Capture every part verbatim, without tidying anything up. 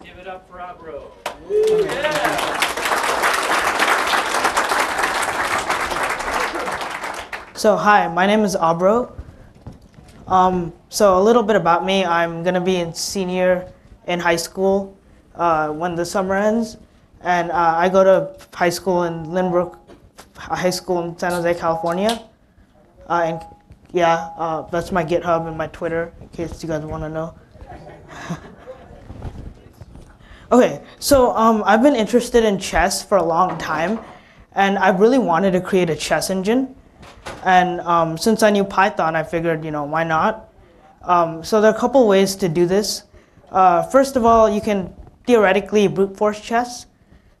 Let's give it up for Abro. Woo. Yeah. So hi, my name is Abro. Um, so a little bit about me. I'm going to be a senior in high school uh, when the summer ends. And uh, I go to high school in Lynbrook, high school in San Jose, California. Uh, and yeah, uh, that's my GitHub and my Twitter, in case you guys want to know. Okay, so um, I've been interested in chess for a long time, and I really wanted to create a chess engine. And um, since I knew Python, I figured, you know, why not? Um, so there are a couple ways to do this. Uh, first of all, you can theoretically brute force chess.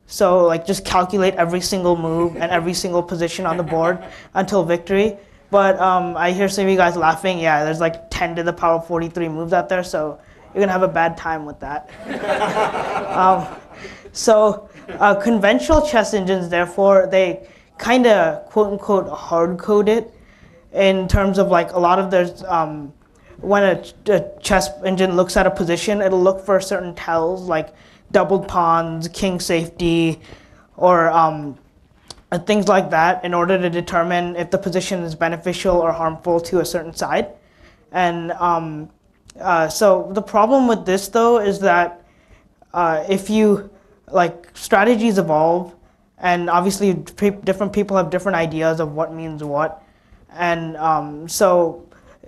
So like just calculate every single move and every single position on the board until victory. But um, I hear some of you guys laughing. Yeah, there's like ten to the power forty-three moves out there, so you're going to have a bad time with that. um, so uh, conventional chess engines, therefore, they kind of quote-unquote hard-code it in terms of like a lot of there's, um, when a, ch a chess engine looks at a position, it'll look for certain tells like doubled pawns, king safety, or um, things like that in order to determine if the position is beneficial or harmful to a certain side. And um, Uh, so the problem with this, though, is that uh, if you, like, strategies evolve, and obviously pe different people have different ideas of what means what, and um, so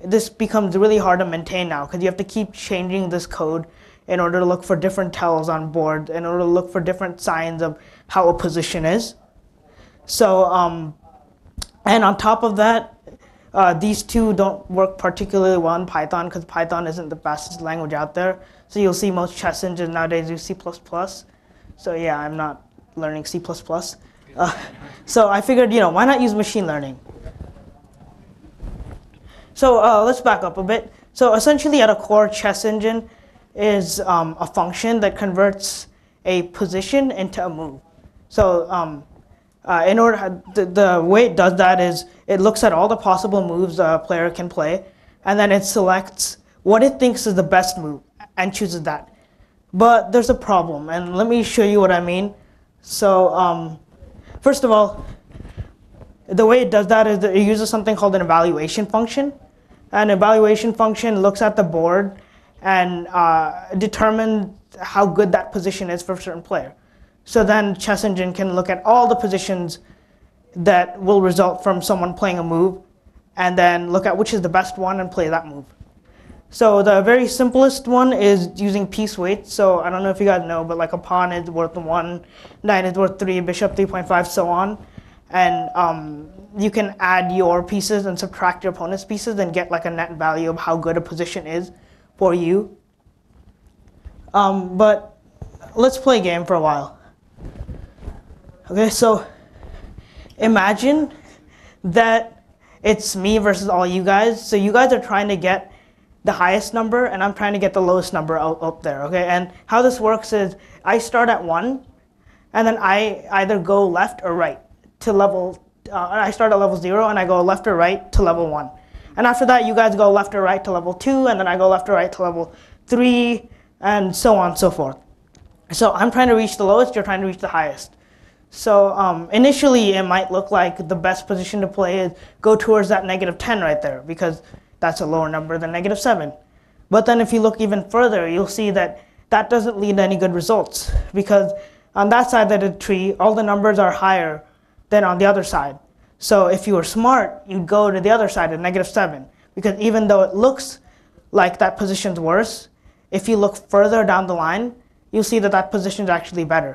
this becomes really hard to maintain now, because you have to keep changing this code in order to look for different tells on board, in order to look for different signs of how a position is. So, um, and on top of that, Uh, these two don't work particularly well in Python because Python isn't the fastest language out there. So you'll see most chess engines nowadays use C plus plus. So yeah, I'm not learning C plus plus. Uh, so I figured, you know, why not use machine learning? So uh, let's back up a bit. So essentially at a core, chess engine is um, a function that converts a position into a move. So um, Uh, in order, the, the way it does that is it looks at all the possible moves a player can play, and then it selects what it thinks is the best move and chooses that. But there's a problem, and let me show you what I mean. So um, first of all, the way it does that is that it uses something called an evaluation function. An evaluation function looks at the board and uh, determines how good that position is for a certain player. So then chess engine can look at all the positions that will result from someone playing a move and then look at which is the best one and play that move. So the very simplest one is using piece weights. So I don't know if you guys know, but like a pawn is worth one, knight is worth three, bishop three point five, so on. And um, you can add your pieces and subtract your opponent's pieces and get like a net value of how good a position is for you. Um, but let's play a game for a while. Okay, so imagine that it's me versus all you guys. So you guys are trying to get the highest number, and I'm trying to get the lowest number out, up there. Okay, and how this works is I start at one, and then I either go left or right to level. Uh, I start at level zero, and I go left or right to level one. And after that, you guys go left or right to level two, and then I go left or right to level three, and so on and so forth. So I'm trying to reach the lowest. You're trying to reach the highest. So um, initially, it might look like the best position to play is go towards that negative ten right there, because that's a lower number than negative seven. But then if you look even further, you'll see that that doesn't lead to any good results, because on that side of the tree, all the numbers are higher than on the other side. So if you were smart, you'd go to the other side at negative seven, because even though it looks like that position's worse, if you look further down the line, you'll see that that position's actually better.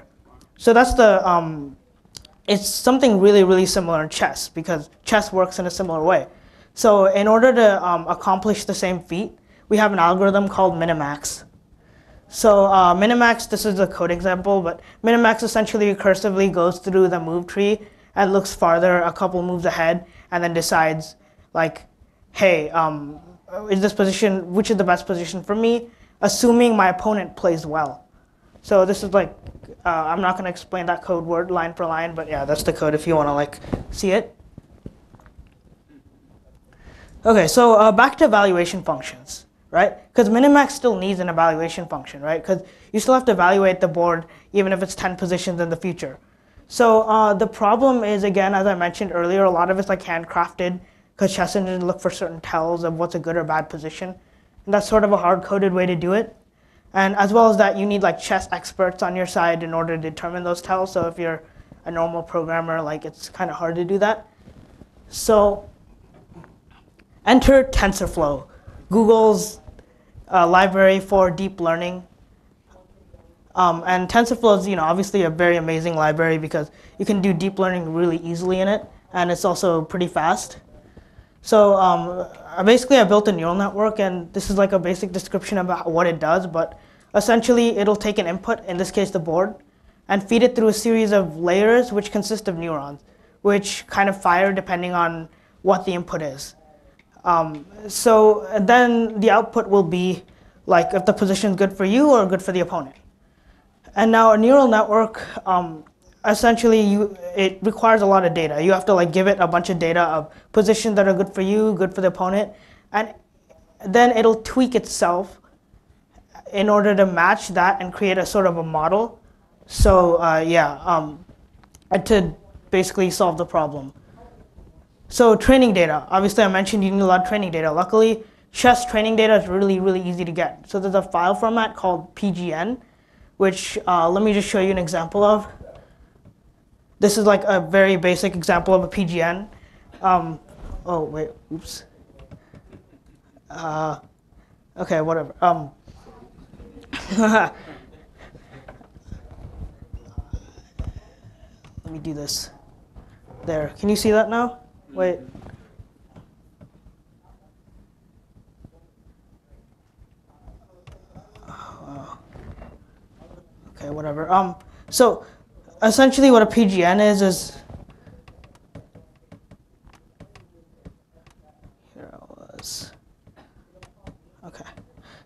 So that's the, um, it's something really, really similar in chess, because chess works in a similar way. So in order to um, accomplish the same feat, we have an algorithm called minimax. So uh, minimax, this is a code example, but minimax essentially recursively goes through the move tree and looks farther, a couple moves ahead, and then decides, like, hey, um, is this position, which is the best position for me, assuming my opponent plays well. So this is like, uh, I'm not going to explain that code word line for line, but yeah, that's the code if you want to like see it. OK, so uh, back to evaluation functions. right? Because minimax still needs an evaluation function, right? Because you still have to evaluate the board even if it's ten positions in the future. So uh, the problem is, again, as I mentioned earlier, a lot of it's like handcrafted because chess engines look for certain tells of what's a good or bad position. And that's sort of a hard-coded way to do it. And as well as that, you need like chess experts on your side in order to determine those tells. So if you're a normal programmer, like it's kind of hard to do that. So enter TensorFlow, Google's uh, library for deep learning. Um, and TensorFlow is, you know, obviously a very amazing library because you can do deep learning really easily in it, and it's also pretty fast. So um, I basically, I built a neural network, and this is like a basic description about what it does. But essentially, it'll take an input, in this case the board, and feed it through a series of layers which consist of neurons, which kind of fire depending on what the input is. Um, so then the output will be like if the position's good for you or good for the opponent. And now a neural network, um, essentially, you, it requires a lot of data. You have to like give it a bunch of data of positions that are good for you, good for the opponent, and then it'll tweak itself in order to match that and create a sort of a model. So uh, yeah, um, to basically solve the problem. So training data. Obviously, I mentioned you need a lot of training data. Luckily, chess training data is really, really easy to get. So there's a file format called P G N. Which uh, let me just show you an example of. This is like a very basic example of a P G N. Um, oh wait, oops. Uh, okay, whatever. Um, let me do this. There. Can you see that now? Wait. Whatever. Um, so essentially what a P G N is, is here I was. Okay.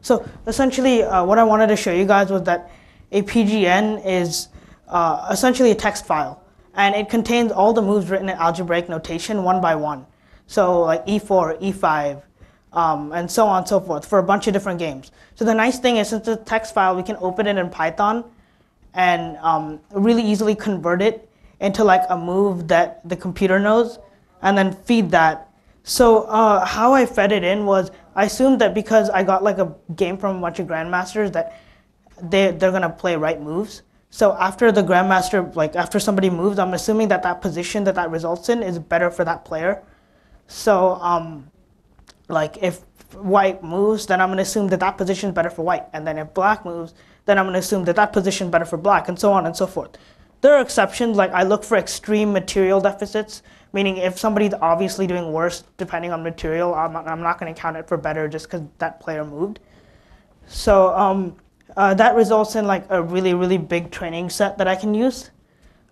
So essentially uh, what I wanted to show you guys was that a P G N is uh, essentially a text file, and it contains all the moves written in algebraic notation one by one. So like E four, E five, um, and so on and so forth for a bunch of different games. So the nice thing is, since it's a text file, we can open it in Python and um, really easily convert it into like a move that the computer knows, and then feed that. So uh, how I fed it in was, I assumed that because I got like a game from a bunch of grandmasters that they, they're gonna play right moves. So after the grandmaster, like after somebody moves, I'm assuming that that position that that results in is better for that player. So um, like if white moves, then I'm gonna assume that that position is better for white, and then if black moves, then I'm going to assume that that position is better for black, and so on and so forth. There are exceptions, like I look for extreme material deficits, meaning if somebody's obviously doing worse depending on material, I'm not, I'm not going to count it for better just because that player moved. So um, uh, that results in like a really, really big training set that I can use,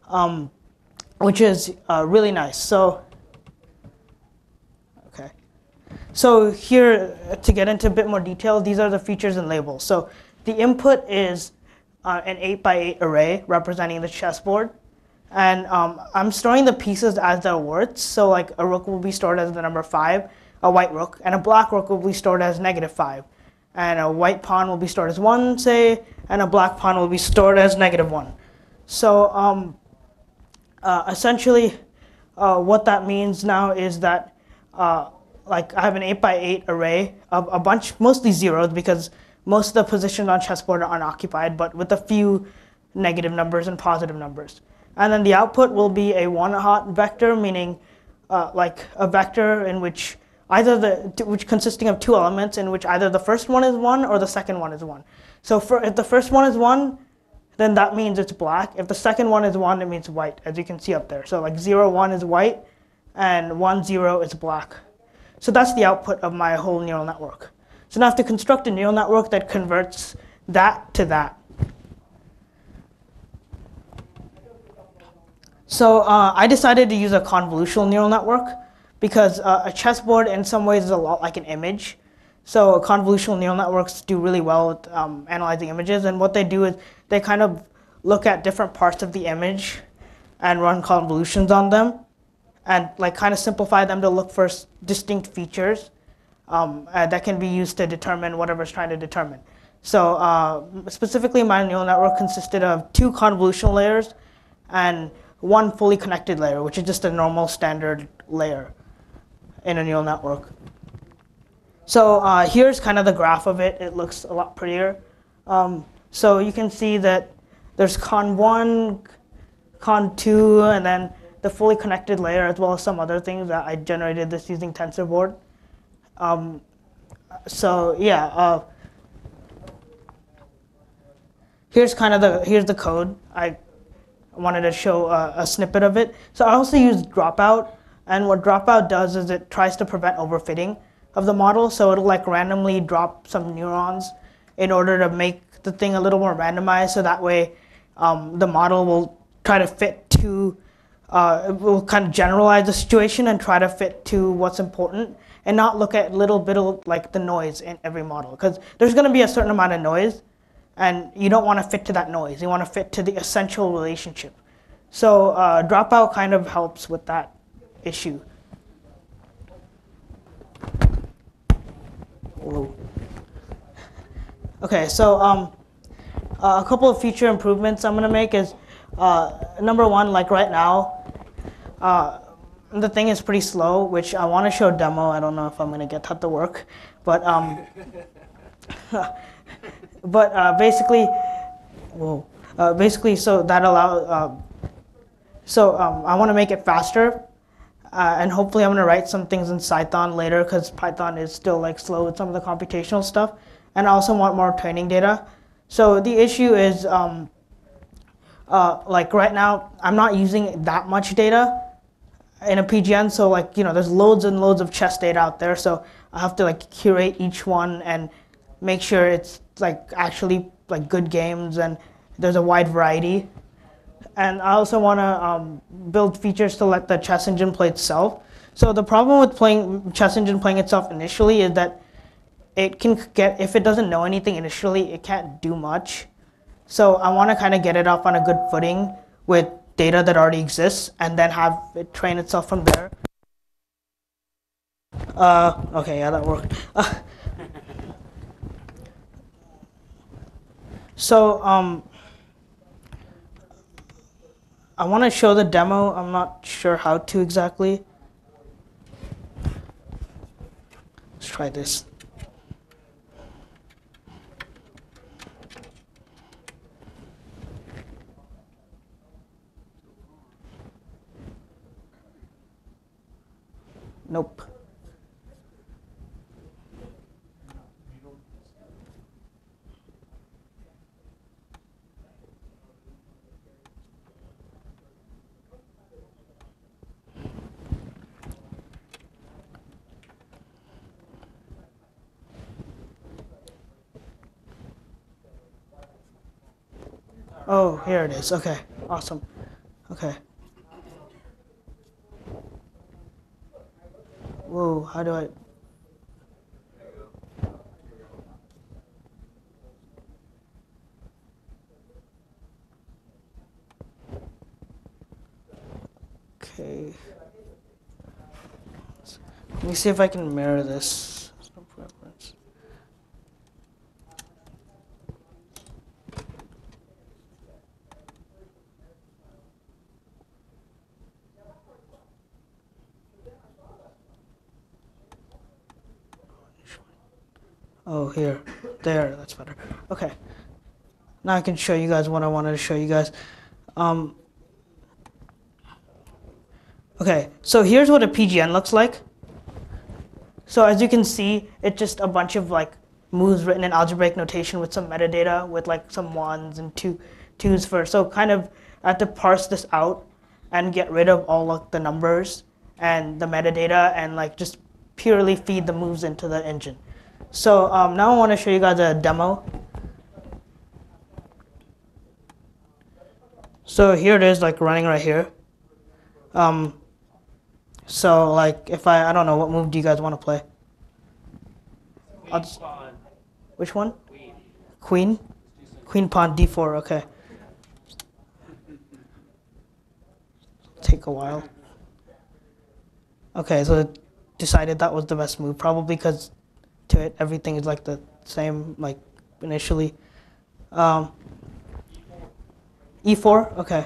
um, which is uh, really nice. So, okay. So here, to get into a bit more detail, these are the features and labels. So the input is uh, an eight by eight array representing the chessboard. And um, I'm storing the pieces as their worth. So like a rook will be stored as the number five, a white rook, and a black rook will be stored as negative five. And a white pawn will be stored as one, say, and a black pawn will be stored as negative one. So um, uh, essentially uh, what that means now is that uh, like I have an eight by eight array of a bunch, mostly zeros, because most of the positions on chessboard are unoccupied, but with a few negative numbers and positive numbers. And then the output will be a one-hot vector, meaning uh, like a vector in which either the which consisting of two elements in which either the first one is one or the second one is one. So for, if the first one is one, then that means it's black. If the second one is one, it means white, as you can see up there. So like zero, one is white, and one, zero is black. So that's the output of my whole neural network. So now I have to construct a neural network that converts that to that. So uh, I decided to use a convolutional neural network because uh, a chessboard in some ways is a lot like an image. So convolutional neural networks do really well with um, analyzing images. And what they do is they kind of look at different parts of the image and run convolutions on them and like kind of simplify them to look for distinct features. um, uh, that can be used to determine whatever's trying to determine. So uh, specifically, my neural network consisted of two convolutional layers and one fully connected layer, which is just a normal standard layer in a neural network. So uh, here's kind of the graph of it. It looks a lot prettier. Um, so you can see that there's con one, con two, and then the fully connected layer, as well as some other things that I generated this using TensorBoard. Um, so yeah, uh, here's kind of the here's the code. I wanted to show a, a snippet of it. So I also use dropout, and what dropout does is it tries to prevent overfitting of the model. So it'll like randomly drop some neurons in order to make the thing a little more randomized. So that way, um, the model will try to fit to. Uh, it will kind of generalize the situation and try to fit to what's important, and not look at little bit of like the noise in every model, because there's going to be a certain amount of noise, and you don't want to fit to that noise. You want to fit to the essential relationship. So uh, dropout kind of helps with that issue. Whoa. Okay, so um, uh, a couple of feature improvements I'm going to make is. Uh, number one, like right now, uh, the thing is pretty slow, which I want to show demo. I don't know if I'm going to get that to work, but um, but uh, basically, whoa, uh, basically, so that allow, uh, so um, I want to make it faster, uh, and hopefully I'm going to write some things in Cython later, because Python is still like slow with some of the computational stuff, and I also want more training data. So the issue is. Um, Uh, like right now, I'm not using that much data in a P G N, so like you know, there's loads and loads of chess data out there. So I have to like curate each one and make sure it's like actually like good games and there's a wide variety. And I also want to um, build features to let the chess engine play itself. So the problem with playing chess engine playing itself initially is that it can get if it doesn't know anything initially, it can't do much. So I want to kind of get it off on a good footing with data that already exists, and then have it train itself from there. Uh, okay, yeah, that worked. Uh, so um, I want to show the demo. I'm not sure how to exactly. Let's try this. Nope. Oh, here it is. Okay, awesome. Okay. Whoa, how do I? Okay. Let me see if I can mirror this. There's no preference. Oh, here, there, that's better. Okay, now I can show you guys what I wanted to show you guys. Um, okay, so here's what a P G N looks like. So as you can see, it's just a bunch of like moves written in algebraic notation with some metadata, with like some ones and two, twos for. So kind of I have to parse this out and get rid of all like the numbers and the metadata and like just purely feed the moves into the engine. So um, now I want to show you guys a demo. So here it is, like running right here. Um, so like if I, I don't know, what move do you guys want to play? I'll just, which one? Queen. Queen? Queen pawn d four, okay. Take a while. Okay, so decided that was the best move, probably because to it. Everything is like the same, like initially. Um, E four? Okay.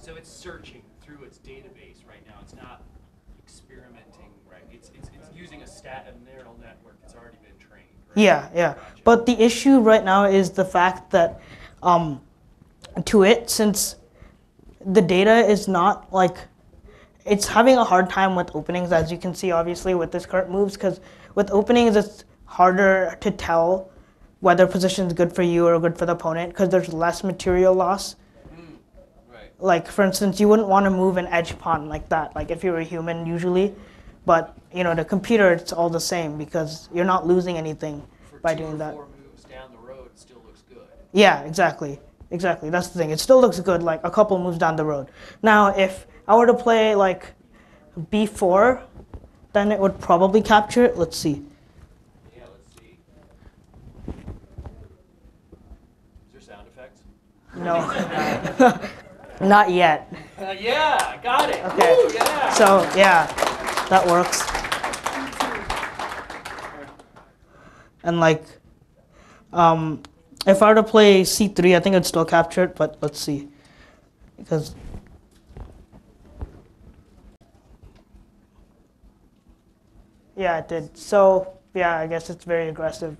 So it's searching through its database right now. It's not experimenting, right? It's, it's, it's using a stat and neural network that's already been trained, right? Yeah, yeah. Gotcha. But the issue right now is the fact that um, to it, since the data is not like, it's having a hard time with openings, as you can see, obviously, with this current moves, because with openings, it's harder to tell whether position is good for you or good for the opponent, because there's less material loss. Mm, right. Like, for instance, you wouldn't want to move an edge pawn like that, like if you were a human usually. But, you know, the computer, it's all the same, because you're not losing anything for by doing that. Four moves down the road, it still looks good. Yeah, exactly. Exactly. That's the thing. It still looks good, like a couple moves down the road. Now, if I were to play like B four, then it would probably capture it. Let's see. Yeah, let's see. Is there sound effects? No. Not yet. Uh, yeah, got it. Okay. Woo, yeah. So yeah, that works. And like, um, if I were to play C three, I think it'd still capture it. But let's see, because. Yeah, it did. So, yeah, I guess it's very aggressive.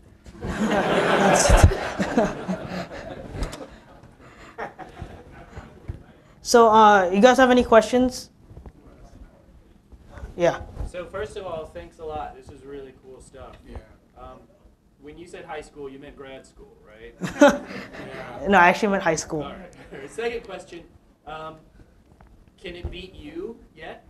So, uh, you guys have any questions? Yeah. So, first of all, thanks a lot. This is really cool stuff. Yeah. Um, when you said high school, you meant grad school, right? Yeah. No, I actually meant high school. All right. Second question, um, can it beat you yet?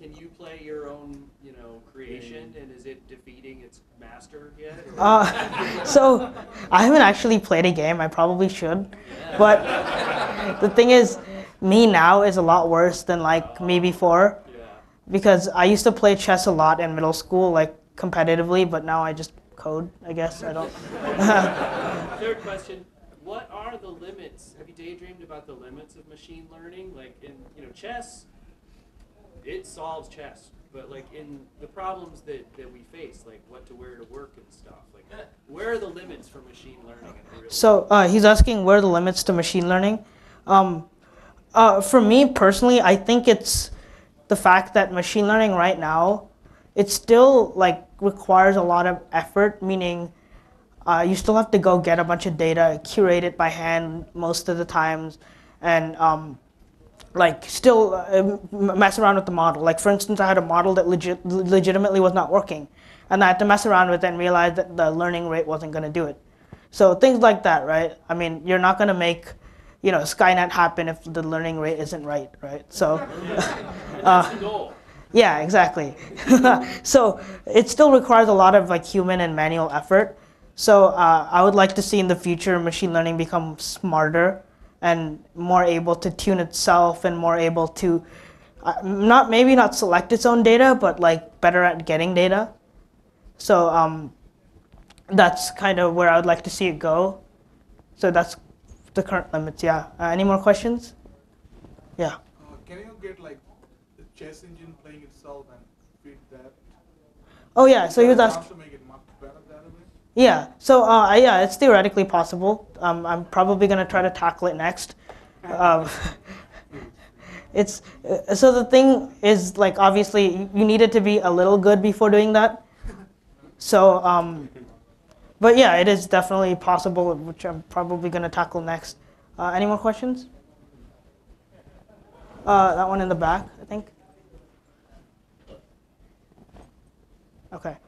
Can you play your own, you know, creation, and is it defeating its master yet? Uh, so I haven't actually played a game. I probably should, yeah. But the thing is, me now is a lot worse than like uh, me before, yeah. Because I used to play chess a lot in middle school, like competitively, but now I just code. I guess I don't. Third question. What are the limits? Have you daydreamed about the limits of machine learning, like in, you know, chess? It solves chess, but like in the problems that, that we face, like what to wear to work and stuff, like where are the limits for machine learning? In the real so uh, he's asking where are the limits to machine learning? Um, uh, for me personally, I think it's the fact that machine learning right now, it still like requires a lot of effort, meaning uh, you still have to go get a bunch of data, curate it by hand most of the times, and um, like still uh, mess around with the model. Like for instance, I had a model that legit, legitimately was not working, and I had to mess around with it and realize that the learning rate wasn't going to do it. So things like that, right? I mean, you're not going to make, you know, Skynet happen if the learning rate isn't right, right? So, uh, yeah, exactly. So it still requires a lot of like human and manual effort. So uh, I would like to see in the future machine learning become smarter and more able to tune itself and more able to, uh, not maybe not select its own data, but like better at getting data. So um, that's kind of where I would like to see it go. So that's the current limits, yeah. Uh, any more questions? Yeah. Uh, can you get like the chess engine playing itself and feed that? Oh yeah, so you was asking. Yeah, so uh, yeah, it's theoretically possible. Um, I'm probably going to try to tackle it next. Um, it's uh, so the thing is, like, obviously, you need it to be a little good before doing that. So, um, but yeah, it is definitely possible, which I'm probably going to tackle next. Uh, any more questions? Uh, that one in the back, I think. Okay.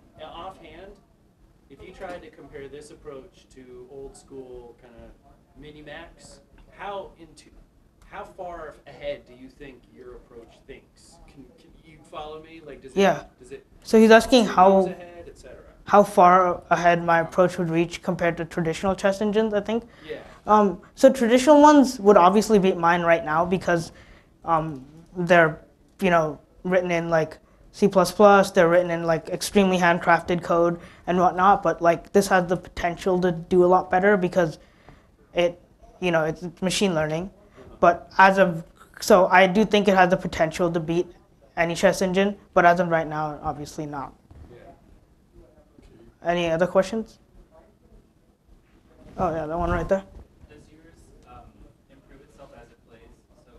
Tried to compare this approach to old school kind of minimax. How into, how far ahead do you think your approach thinks? Can, can you follow me? Like, does yeah. It, does it? So he's asking how ahead, et cetera. How far ahead my approach would reach compared to traditional chess engines. I think. Yeah. Um. So traditional ones would obviously beat mine right now because, um, they're, you know, written in like C plus plus, they're written in like extremely handcrafted code and whatnot, but like this has the potential to do a lot better because it, you know, it's machine learning. But as of, so I do think it has the potential to beat any chess engine, but as of right now, obviously not. Any other questions? Oh yeah, that one right there. Does yours um, improve itself as it plays? So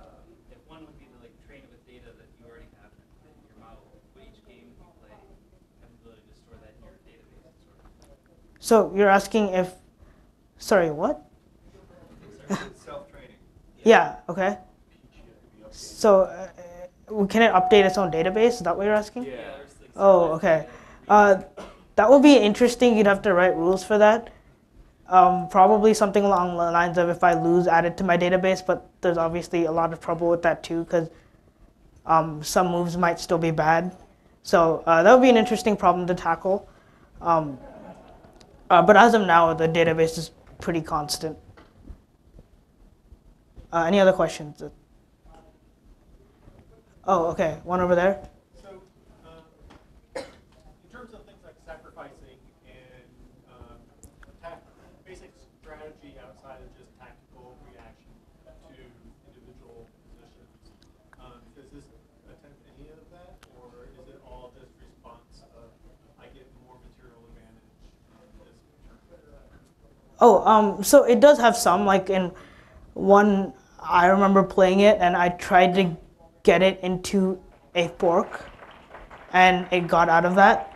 um, if one would be to like train it with data that you already have in your model, would each game you play have the ability to store that in your database? So you're asking if, sorry, what? Self-training. Yeah. Yeah. Okay. So uh, can it update its own database? Is that what you're asking? Yeah. Like oh, okay. Uh, that would be interesting. You'd have to write rules for that. Um, probably something along the lines of if I lose, add it to my database, but there's obviously a lot of trouble with that too, because um, some moves might still be bad. So uh, that would be an interesting problem to tackle. Um, uh, but as of now, the database is pretty constant. Uh, any other questions? Oh, okay, one over there. Oh, um, so it does have some, like in one, I remember playing it and I tried to get it into a fork and it got out of that.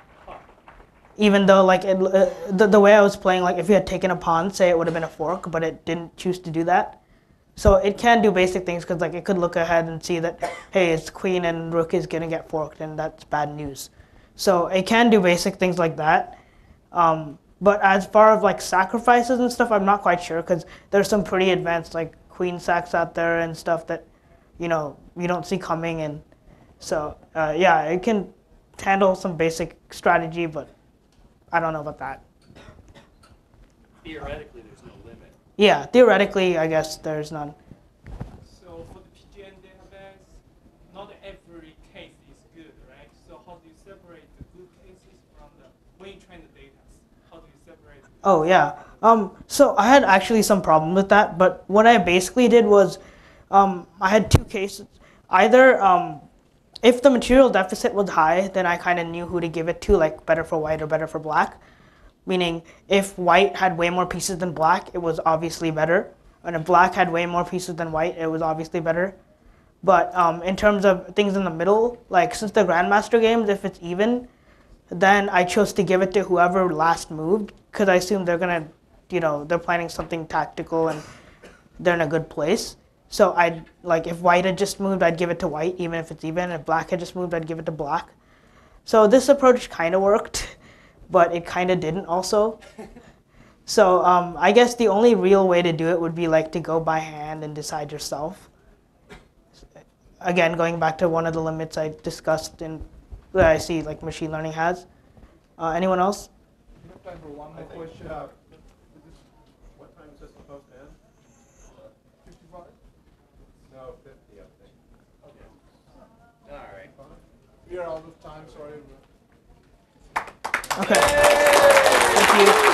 Even though like it, uh, the, the way I was playing, like if you had taken a pawn, say it would have been a fork, but it didn't choose to do that. So it can do basic things because like it could look ahead and see that, hey, it's queen and rook is going to get forked and that's bad news. So it can do basic things like that. Um, But as far as like sacrifices and stuff, I'm not quite sure because there's some pretty advanced like queen sacks out there and stuff that, you know, you don't see coming. And so uh, yeah, it can handle some basic strategy, but I don't know about that. Theoretically, there's no limit. Yeah, theoretically, I guess there's none. So for the P G N database, not every case is good, right? So how do you separate the good cases from the when you train the data? Oh yeah, um, so I had actually some problem with that, but what I basically did was um, I had two cases. Either um, if the material deficit was high, then I kind of knew who to give it to, like better for white or better for black, meaning if white had way more pieces than black, it was obviously better, and if black had way more pieces than white, it was obviously better. But um, in terms of things in the middle, like since the Grandmaster games, if it's even, then I chose to give it to whoever last moved because I assume they're gonna, you know, they're planning something tactical and they're in a good place. So I'd like if white had just moved, I'd give it to white even if it's even. If black had just moved, I'd give it to black. So this approach kind of worked, but it kind of didn't also. So um, I guess the only real way to do it would be like to go by hand and decide yourself. Again, going back to one of the limits I discussed in. That I see, like machine learning has. Uh, anyone else? We have time for one more question. Uh, what time is this supposed to end? fifty-five? No, fifty, I think. Okay. All right. We are out of time. Sorry. Okay. Yay! Thank you.